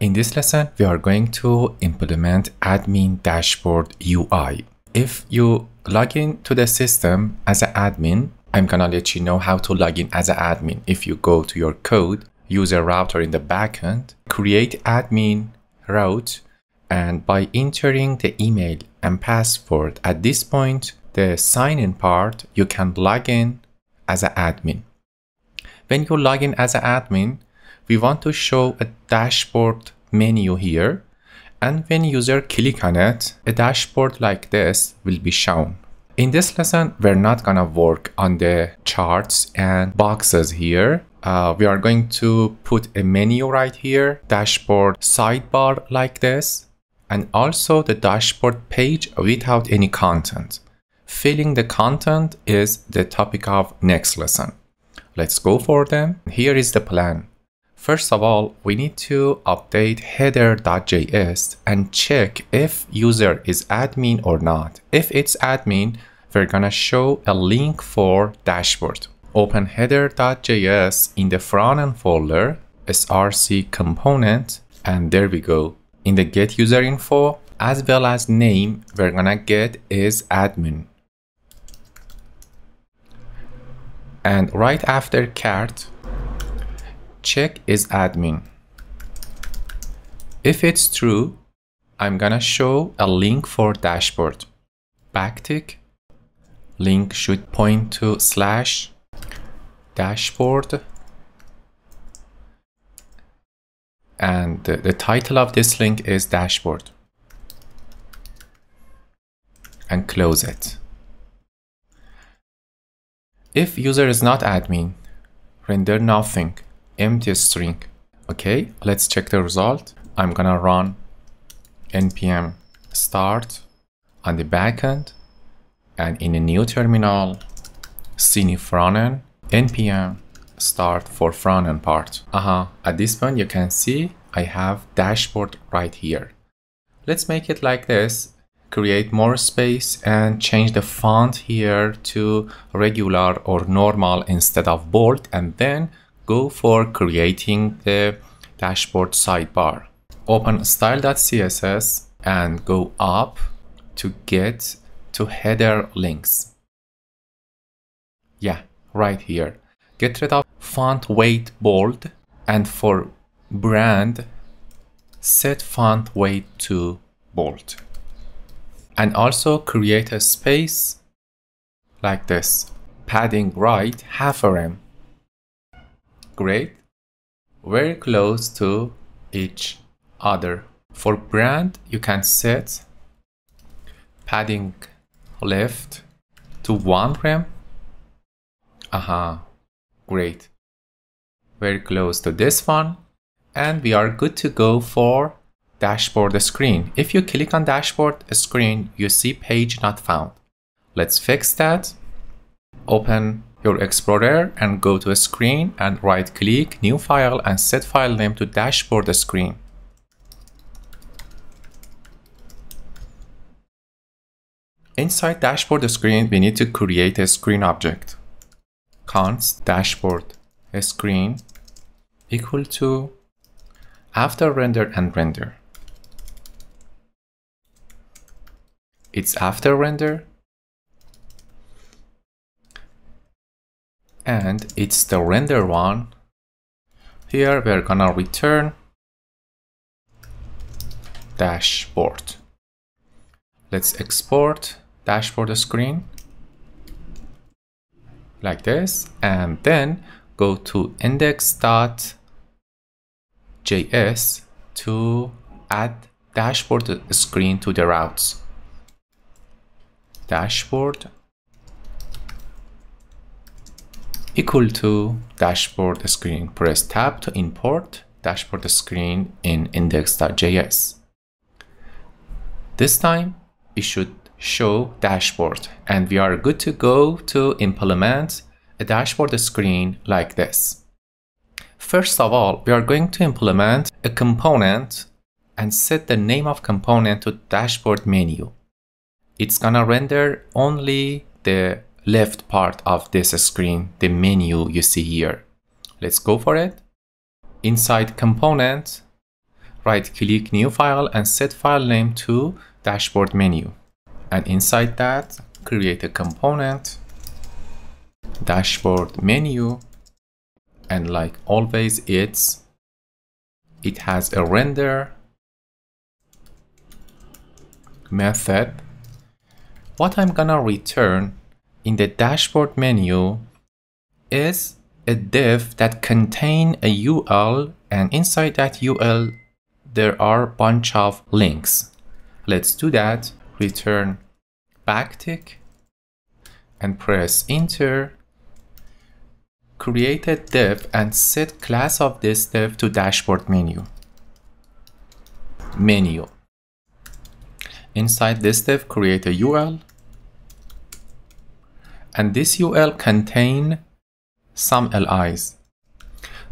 In this lesson, we are going to implement admin dashboard UI. If you log in to the system as an admin, I'm gonna let you know how to log in as an admin. If you go to your code, use a router in the backend, create admin route, and by entering the email and password at this point, the sign-in part, you can log in as an admin. When you log in as an admin, we want to show a dashboard menu here. And when user click on it, a dashboard like this will be shown. In this lesson, we're not gonna work on the charts and boxes here. We are going to put a menu right here, dashboard sidebar like this, and also the dashboard page without any content. Filling the content is the topic of next lesson. Let's go for them. Here is the plan. First of all, we need to update header.js and check if user is admin or not. If it's admin, we're gonna show a link for dashboard. Open header.js in the front-end folder, src component, and there we go. In the get user info, as well as name, we're gonna get is admin. And right after cart, check is admin. If it's true, I'm gonna show a link for dashboard. Backtick, link should point to / dashboard. And the title of this link is dashboard. And close it. If user is not admin, render nothing, empty string. Okay, let's check the result. I'm gonna run npm start on the backend, and in a new terminal, cine frontend, npm start for frontend part. At this point, you can see I have dashboard right here. Let's make it like this. Create more space and change the font here to regular or normal instead of bold, and then go for creating the dashboard sidebar. Open style.css and go up to get to header links. Yeah, right here. Get rid of font weight bold, and for brand, set font weight to bold. And also create a space like this. Padding right, half a rem. Great. Very close to each other. For brand, you can set padding left to 1 rem. Great. Very close to this one. And we are good to go for dashboard screen. If you click on dashboard screen, you see page not found. Let's fix that. Open your Explorer and go to a screen and right click new file and set file name to dashboard screen. Inside dashboard screen, we need to create a screen object. Const dashboard screen equal to after render and render. It's after render, and it's the render one. Here we're gonna return dashboard. Let's export dashboard screen like this, and then go to index.js to add dashboard screen to the routes. Dashboard equal to dashboard screen. Press tab to import dashboard screen in index.js. This time it should show dashboard, and we are good to go to implement a dashboard screen like this. First of all, we are going to implement a component and set the name of component to dashboard menu. It's gonna render only the left part of this screen, the menu you see here. Let's go for it. Inside component, right-click New File and set file name to Dashboard menu. And inside that, create a component, Dashboard menu, and like always, it has a render method. What I'm gonna return in the dashboard menu is a div that contains a UL, and inside that UL there are a bunch of links. Let's do that. Return backtick and press enter. Create a div and set class of this div to dashboard menu. Inside this div, create a UL, and this UL contain some LIs.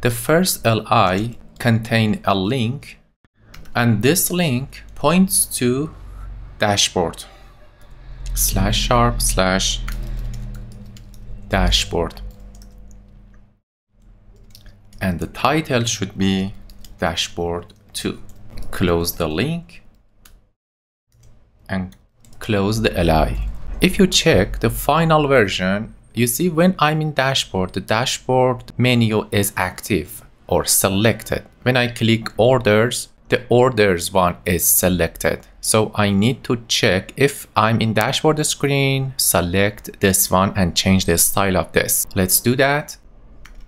The first LI contain a link, and this link points to dashboard /sharp/dashboard, and the title should be dashboard 2. Close the link and close the LI. If you check the final version, you see when I'm in dashboard, the dashboard menu is active or selected. When I click orders, the orders one is selected. So I need to check if I'm in dashboard screen, select this one and change the style of this. Let's do that.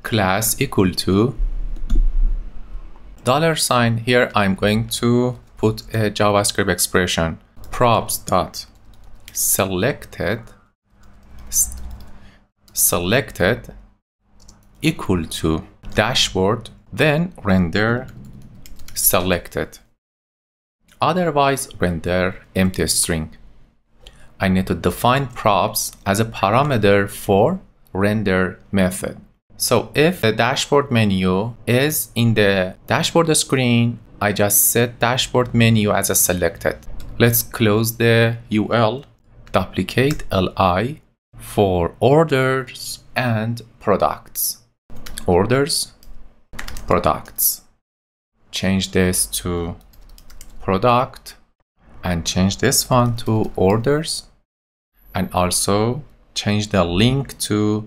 Class equal to $. Here I'm going to put a JavaScript expression. props.selected equal to dashboard, then render selected, otherwise render empty string. I need to define props as a parameter for render method. So if the dashboard menu is in the dashboard screen, I just set dashboard menu as a selected. Let's close the UL, duplicate LI for orders and products. Orders, products. Change this to product and change this one to orders, and also change the link to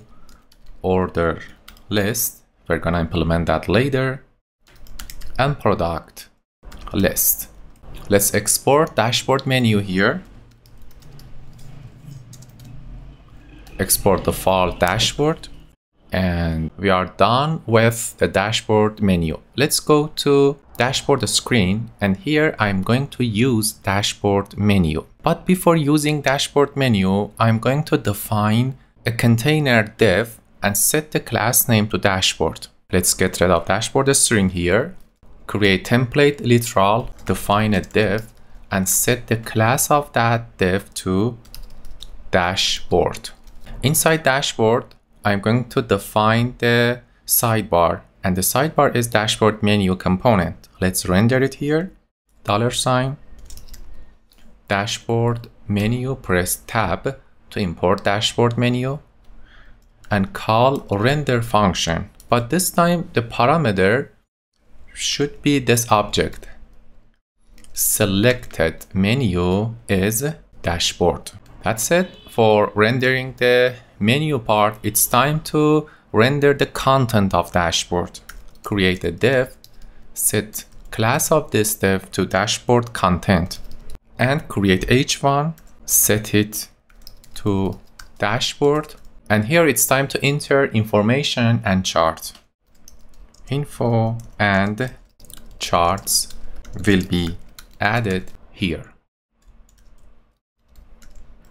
order list. We're gonna implement that later. And product list. Let's export dashboard menu here. Export the file dashboard, and we are done with the dashboard menu. Let's go to dashboard screen, and here I'm going to use dashboard menu. But before using dashboard menu, I'm going to define a container div and set the class name to dashboard. Let's get rid of dashboard string here. Create template literal, define a div, and set the class of that div to dashboard. Inside dashboard, I'm going to define the sidebar, and the sidebar is dashboard menu component. Let's render it here. $dashboard menu, press tab to import dashboard menu, and call render function. But this time the parameter should be this object. Selected menu is dashboard. That's it for rendering the menu part. It's time to render the content of dashboard. Create a div, set class of this div to dashboard content, and create h1, set it to dashboard, and here it's time to enter information and chart. Info and charts will be added here.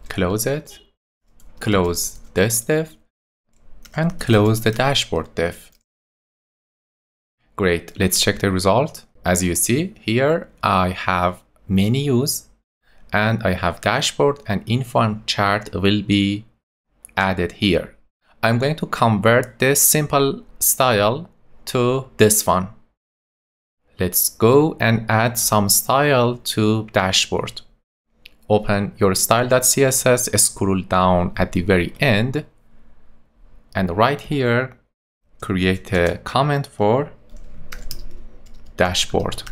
Close it, close this div, and close the dashboard div. Great, let's check the result. As you see here, I have menus, and I have dashboard, and info and chart will be added here. I'm going to convert this simple style to this one. Let's go and add some style to dashboard. Open your style.css, scroll down at the very end, and right here, create a comment for dashboard.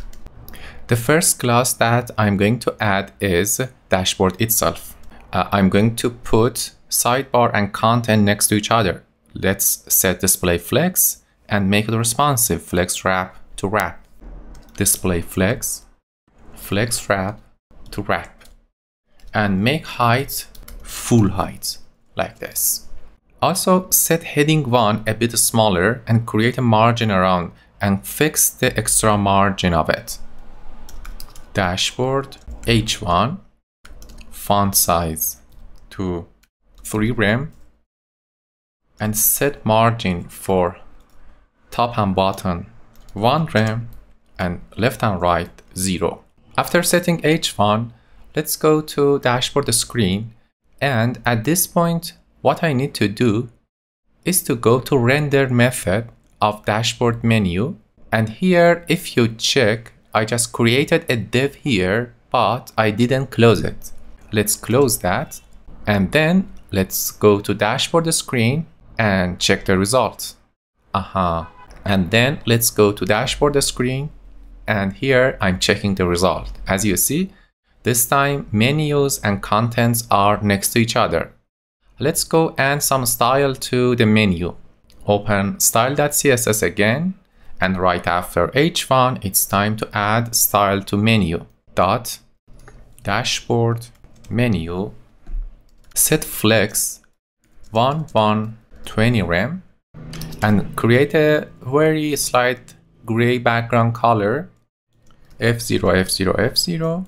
The first class that I'm going to add is dashboard itself. I'm going to put sidebar and content next to each other. Let's set display flex and make it responsive, flex wrap to wrap. Display flex, flex wrap to wrap. And make height full height, like this. Also set heading 1 a bit smaller and create a margin around and fix the extra margin of it. Dashboard H1, font size to 3 rem, and set margin for top and bottom 1 rem and left and right 0. After setting H1, let's go to dashboard screen, and at this point what I need to do is to go to render method of dashboard menu, and here if you check, I just created a div here, but I didn't close it. Let's close that, and then let's go to dashboard screen and check the result. And then let's go to dashboard screen, and here I'm checking the result. As you see, this time menus and contents are next to each other. Let's go add some style to the menu. Open style.css again, and right after h1 it's time to add style to menu dot dashboard menu, set flex 1 1 20 rem, and create a very slight gray background color, f0 f0 f0.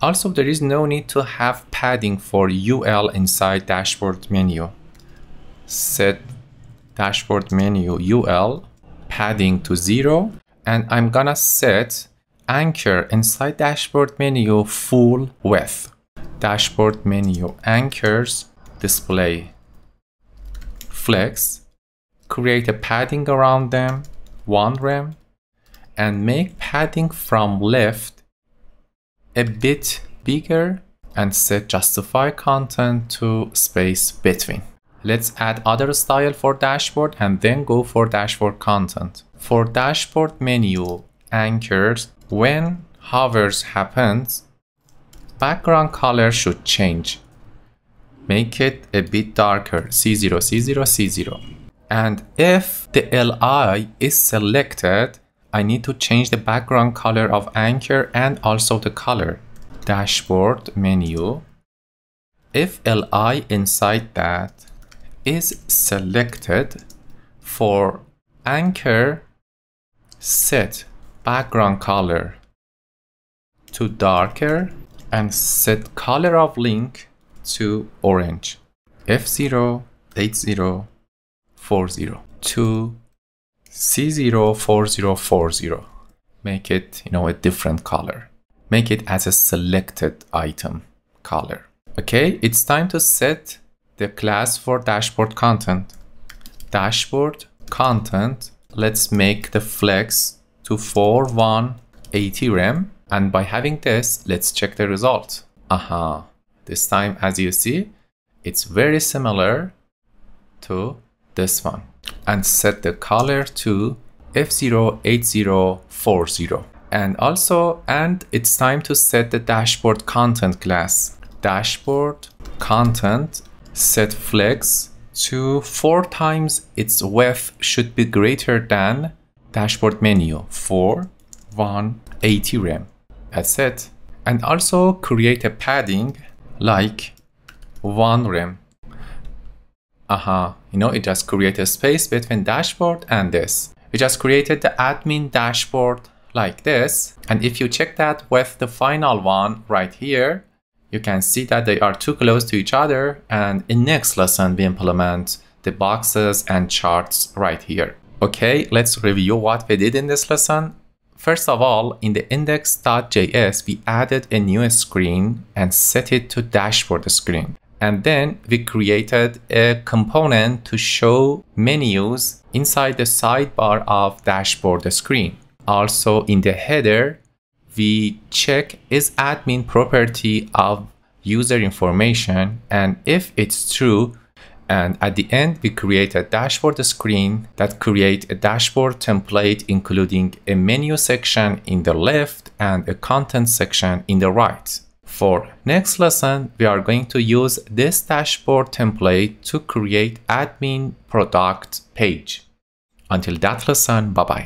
Also there is no need to have padding for ul inside dashboard menu. Set dashboard menu ul padding to 0, and I'm gonna set anchor inside dashboard menu full width. Dashboard menu anchors display flex, create a padding around them 1 rem, and make padding from left a bit bigger and set justify content to space between. Let's add other style for dashboard and then go for dashboard content. For dashboard menu anchors, when hovers happens, background color should change. Make it a bit darker, C0, C0, C0. And if the LI is selected, I need to change the background color of anchor and also the color. Dashboard menu, if LI inside that is selected, for anchor set background color to darker and set color of link to orange, F0 80 40 to C0 40 40. Make it a different color, make it as a selected item color. Okay, it's time to set the class for dashboard content. Dashboard content, let's make the flex to 4 1 80 rem, and by having this, let's check the result. This time, as you see, it's very similar to this one, and set the color to F0 80 40. And it's time to set the dashboard content class. Dashboard content, set flex to 4 times its width should be greater than dashboard menu 4 1 80 rem. That's it. And also create a padding like 1 rem. It just created a space between dashboard and this. It just created the admin dashboard like this. And if you check that with the final one right here, you can see that they are too close to each other, and in next lesson we implement the boxes and charts right here. Okay, let's review what we did in this lesson. First of all, in the index.js we added a new screen and set it to dashboard screen. And then we created a component to show menus inside the sidebar of dashboard screen. Also in the header, we check is admin property of user information, and if it's true, And at the end, we create a dashboard screen that creates a dashboard template, including a menu section in the left and a content section in the right. For next lesson, we are going to use this dashboard template to create admin product page. Until that lesson, bye-bye.